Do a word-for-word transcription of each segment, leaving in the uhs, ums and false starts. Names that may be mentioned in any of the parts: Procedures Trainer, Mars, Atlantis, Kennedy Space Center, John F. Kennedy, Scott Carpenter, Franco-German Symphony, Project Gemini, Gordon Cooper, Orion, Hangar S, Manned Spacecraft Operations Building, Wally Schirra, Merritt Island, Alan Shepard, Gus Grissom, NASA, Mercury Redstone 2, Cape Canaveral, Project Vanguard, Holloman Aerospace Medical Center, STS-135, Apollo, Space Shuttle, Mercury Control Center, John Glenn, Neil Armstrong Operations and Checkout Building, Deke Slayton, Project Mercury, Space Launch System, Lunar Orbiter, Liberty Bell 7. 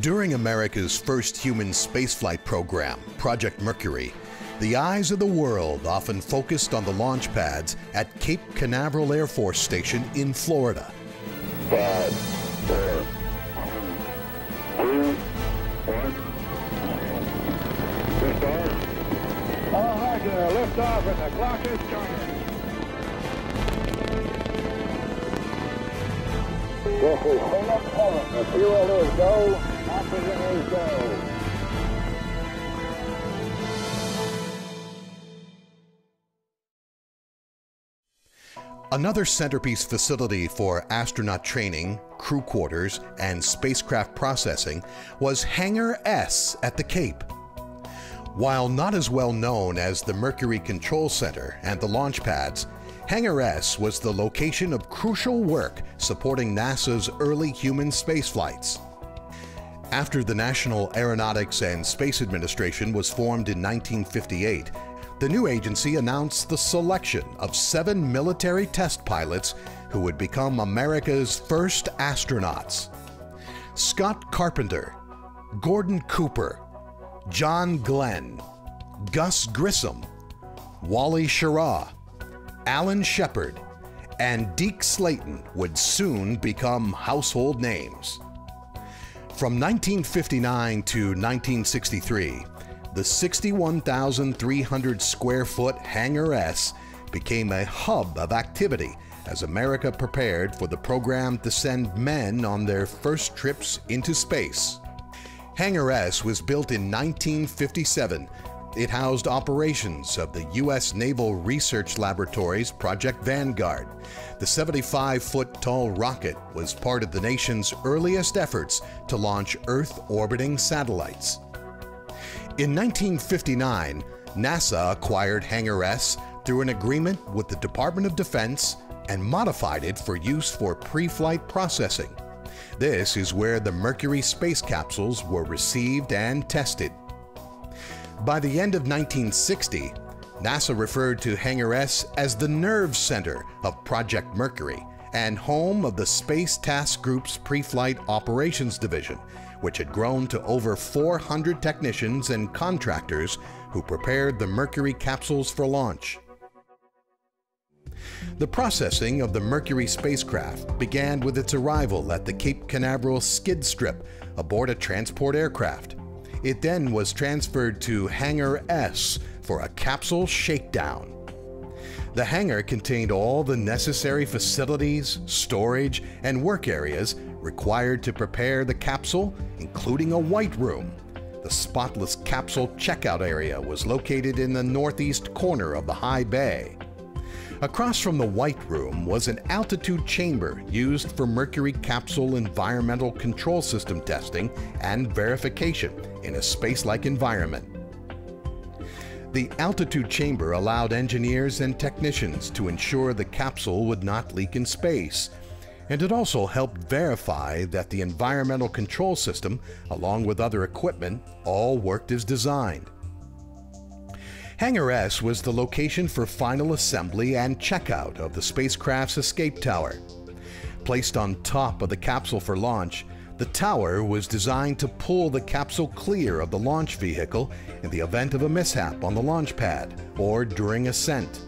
During America's first human spaceflight program, Project Mercury, the eyes of the world often focused on the launch pads at Cape Canaveral Air Force Station in Florida. Five, four, two, one. Lift off. All right, there. Lift off, and the clock is starting. This is full up column. The fuel is go. Oxygen is go. Another centerpiece facility for astronaut training, crew quarters, and spacecraft processing was Hangar S at the Cape. While not as well known as the Mercury Control Center and the launch pads, Hangar S was the location of crucial work supporting NASA's early human spaceflights. After the National Aeronautics and Space Administration was formed in nineteen fifty-eight, the new agency announced the selection of seven military test pilots who would become America's first astronauts. Scott Carpenter, Gordon Cooper, John Glenn, Gus Grissom, Wally Schirra, Alan Shepard, and Deke Slayton would soon become household names. From nineteen fifty-nine to nineteen sixty-three, the sixty-one thousand three hundred square foot Hangar S became a hub of activity as America prepared for the program to send men on their first trips into space. Hangar S was built in nineteen fifty-seven. It housed operations of the U S Naval Research Laboratory's Project Vanguard. The seventy-five foot tall rocket was part of the nation's earliest efforts to launch Earth-orbiting satellites. In nineteen fifty-nine, NASA acquired Hangar S through an agreement with the Department of Defense and modified it for use for pre-flight processing. This is where the Mercury space capsules were received and tested. By the end of nineteen sixty, NASA referred to Hangar S as the nerve center of Project Mercury and home of the Space Task Group's Pre-Flight Operations Division, which had grown to over four hundred technicians and contractors who prepared the Mercury capsules for launch. The processing of the Mercury spacecraft began with its arrival at the Cape Canaveral skid strip aboard a transport aircraft. It then was transferred to Hangar S for a capsule shakedown. The hangar contained all the necessary facilities, storage, and work areas required to prepare the capsule, including a white room. The spotless capsule checkout area was located in the northeast corner of the high bay. Across from the white room was an altitude chamber used for Mercury capsule environmental control system testing and verification in a space-like environment. The altitude chamber allowed engineers and technicians to ensure the capsule would not leak in space, and it also helped verify that the environmental control system, along with other equipment, all worked as designed. Hangar S was the location for final assembly and checkout of the spacecraft's escape tower. Placed on top of the capsule for launch, the tower was designed to pull the capsule clear of the launch vehicle in the event of a mishap on the launch pad or during ascent.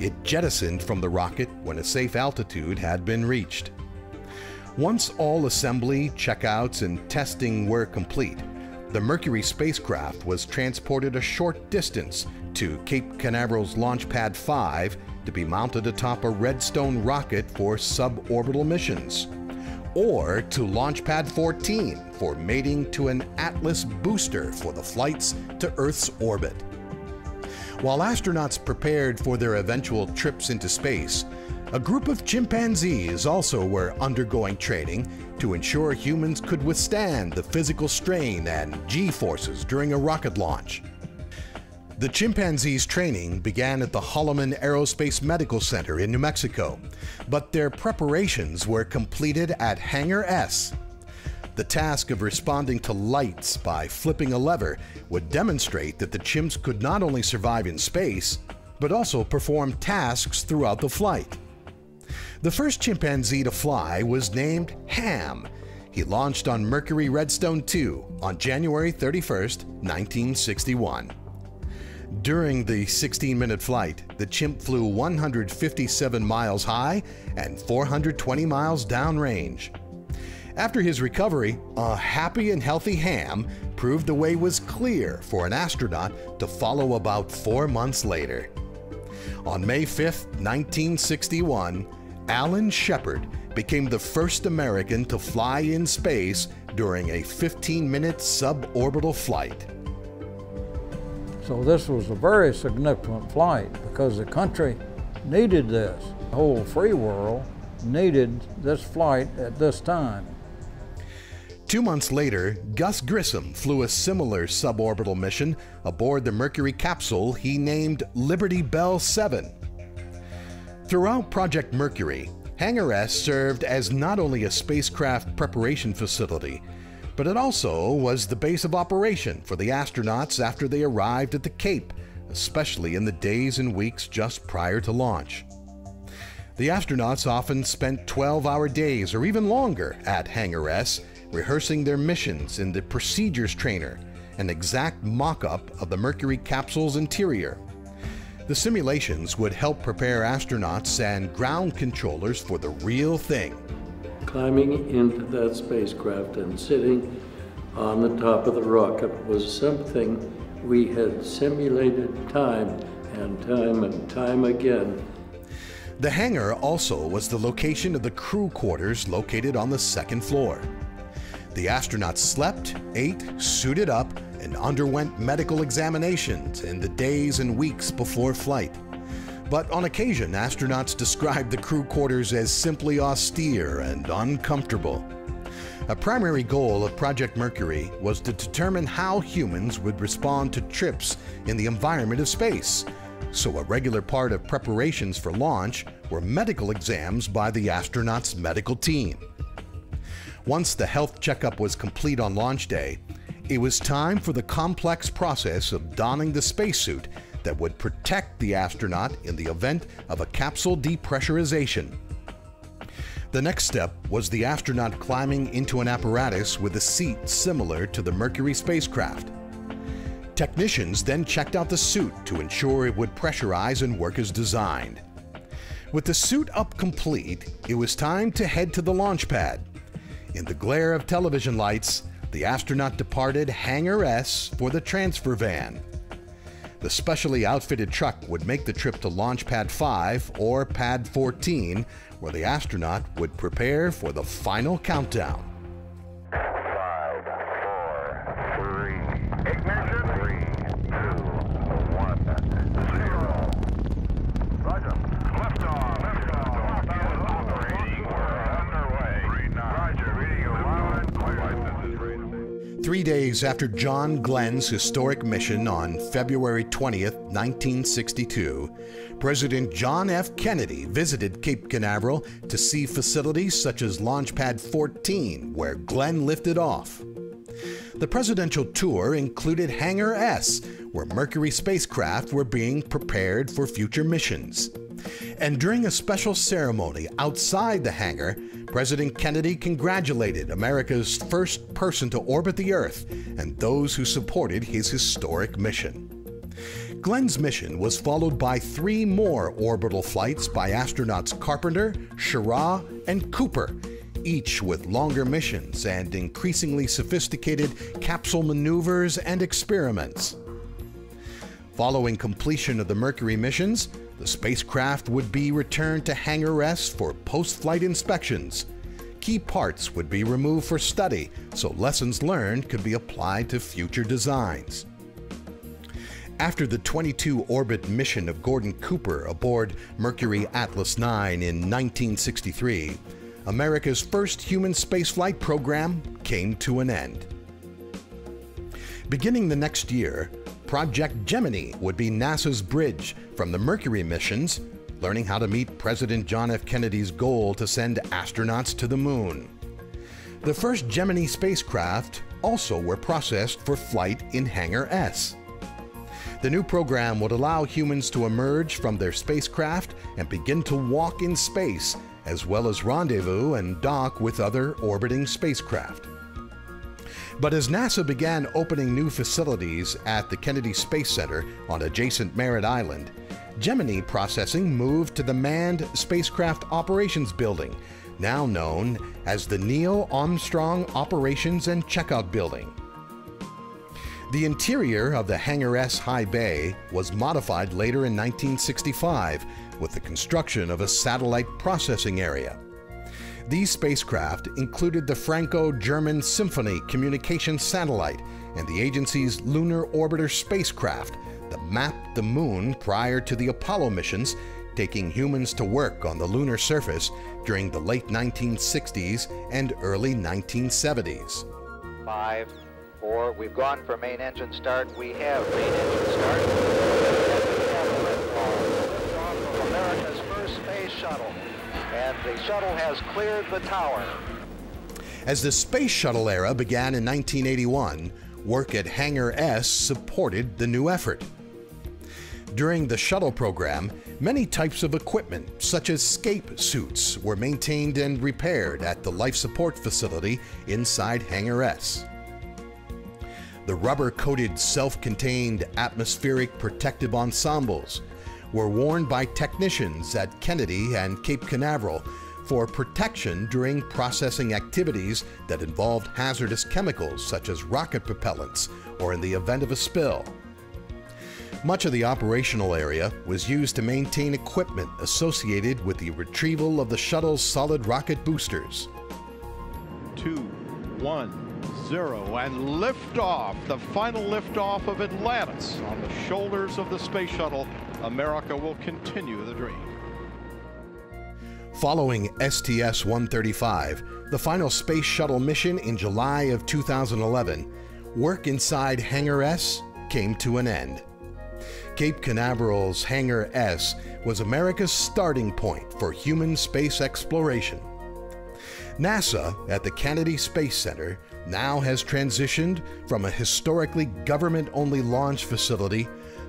It jettisoned from the rocket when a safe altitude had been reached. Once all assembly, checkouts, and testing were complete, the Mercury spacecraft was transported a short distance to Cape Canaveral's Launch Pad five to be mounted atop a Redstone rocket for suborbital missions, or to Launch Pad fourteen for mating to an Atlas booster for the flights to Earth's orbit. While astronauts prepared for their eventual trips into space, a group of chimpanzees also were undergoing training to ensure humans could withstand the physical strain and G-forces during a rocket launch. The chimpanzees' training began at the Holloman Aerospace Medical Center in New Mexico, but their preparations were completed at Hangar S. The task of responding to lights by flipping a lever would demonstrate that the chimps could not only survive in space, but also perform tasks throughout the flight. The first chimpanzee to fly was named Ham, he launched on Mercury Redstone two on January thirty-first, nineteen sixty-one. During the sixteen minute flight, the chimp flew one hundred fifty-seven miles high and four hundred twenty miles downrange. After his recovery, a happy and healthy ham proved the way was clear for an astronaut to follow about four months later. On May fifth, nineteen sixty-one, Alan Shepard became the first American to fly in space during a fifteen minute suborbital flight. So this was a very significant flight because the country needed this. The whole free world needed this flight at this time. Two months later, Gus Grissom flew a similar suborbital mission aboard the Mercury capsule he named Liberty Bell seven. Throughout Project Mercury, Hangar S served as not only a spacecraft preparation facility, but it also was the base of operation for the astronauts after they arrived at the Cape, especially in the days and weeks just prior to launch. The astronauts often spent twelve hour days or even longer at Hangar S, rehearsing their missions in the Procedures Trainer, an exact mock-up of the Mercury capsule's interior. The simulations would help prepare astronauts and ground controllers for the real thing. Climbing into that spacecraft and sitting on the top of the rocket was something we had simulated time and time and time again. The hangar also was the location of the crew quarters located on the second floor. The astronauts slept, ate, suited up, and underwent medical examinations in the days and weeks before flight. But on occasion, astronauts described the crew quarters as simply austere and uncomfortable. A primary goal of Project Mercury was to determine how humans would respond to trips in the environment of space, so a regular part of preparations for launch were medical exams by the astronauts' medical team. Once the health checkup was complete on launch day, it was time for the complex process of donning the spacesuit that would protect the astronaut in the event of a capsule depressurization. The next step was the astronaut climbing into an apparatus with a seat similar to the Mercury spacecraft. Technicians then checked out the suit to ensure it would pressurize and work as designed. With the suit up complete, it was time to head to the launch pad. In the glare of television lights, the astronaut departed Hangar S for the transfer van. The specially outfitted truck would make the trip to Launch Pad five or Pad fourteen, where the astronaut would prepare for the final countdown. Five, four, three, ignition. Three, two, one, zero. Roger. Lift off. Lift off. Operating. We're underway. Roger. Three days after John Glenn's historic mission on February twentieth, nineteen sixty-two, President John F. Kennedy visited Cape Canaveral to see facilities such as Launch Pad fourteen, where Glenn lifted off. The presidential tour included Hangar S, where Mercury spacecraft were being prepared for future missions. And during a special ceremony outside the hangar, President Kennedy congratulated America's first person to orbit the Earth and those who supported his historic mission. Glenn's mission was followed by three more orbital flights by astronauts Carpenter, Schirra, and Cooper, each with longer missions and increasingly sophisticated capsule maneuvers and experiments. Following completion of the Mercury missions, the spacecraft would be returned to Hangar S for post-flight inspections. Key parts would be removed for study, so lessons learned could be applied to future designs. After the twenty-two orbit mission of Gordon Cooper aboard Mercury Atlas nine in nineteen sixty-three, America's first human spaceflight program came to an end. Beginning the next year, Project Gemini would be NASA's bridge from the Mercury missions, learning how to meet President John F. Kennedy's goal to send astronauts to the moon. The first Gemini spacecraft also were processed for flight in Hangar S. The new program would allow humans to emerge from their spacecraft and begin to walk in space as well as rendezvous and dock with other orbiting spacecraft. But as NASA began opening new facilities at the Kennedy Space Center on adjacent Merritt Island, Gemini processing moved to the Manned Spacecraft Operations Building, now known as the Neil Armstrong Operations and Checkout Building. The interior of the Hangar S high bay was modified later in nineteen sixty-five with the construction of a satellite processing area. These spacecraft included the Franco-German Symphony communications satellite and the agency's Lunar Orbiter spacecraft that mapped the moon prior to the Apollo missions, taking humans to work on the lunar surface during the late nineteen sixties and early nineteen seventies. Five, four, we've gone for main engine start. We have main engine start. We have America's first space shuttle. And the shuttle has cleared the tower. As the space shuttle era began in nineteen eighty-one, work at Hangar S supported the new effort. During the shuttle program, many types of equipment, such as escape suits, were maintained and repaired at the life support facility inside Hangar S. The rubber-coated, self-contained atmospheric protective ensembles were worn by technicians at Kennedy and Cape Canaveral for protection during processing activities that involved hazardous chemicals such as rocket propellants or in the event of a spill. Much of the operational area was used to maintain equipment associated with the retrieval of the shuttle's solid rocket boosters. Two, one, zero, and liftoff, the final liftoff of Atlantis. On the shoulders of the space shuttle, America will continue the dream. Following S T S one thirty-five, the final space shuttle mission in July of two thousand eleven, work inside Hangar S came to an end. Cape Canaveral's Hangar S was America's starting point for human space exploration. NASA at the Kennedy Space Center now has transitioned from a historically government-only launch facility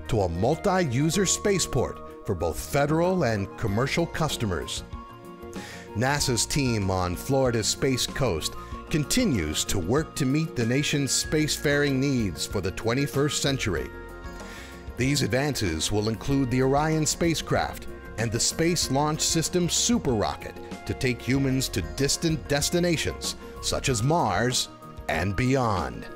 to a multi-user spaceport for both federal and commercial customers. NASA's team on Florida's Space Coast continues to work to meet the nation's spacefaring needs for the twenty-first century. These advances will include the Orion spacecraft and the Space Launch System super rocket to take humans to distant destinations such as Mars and beyond.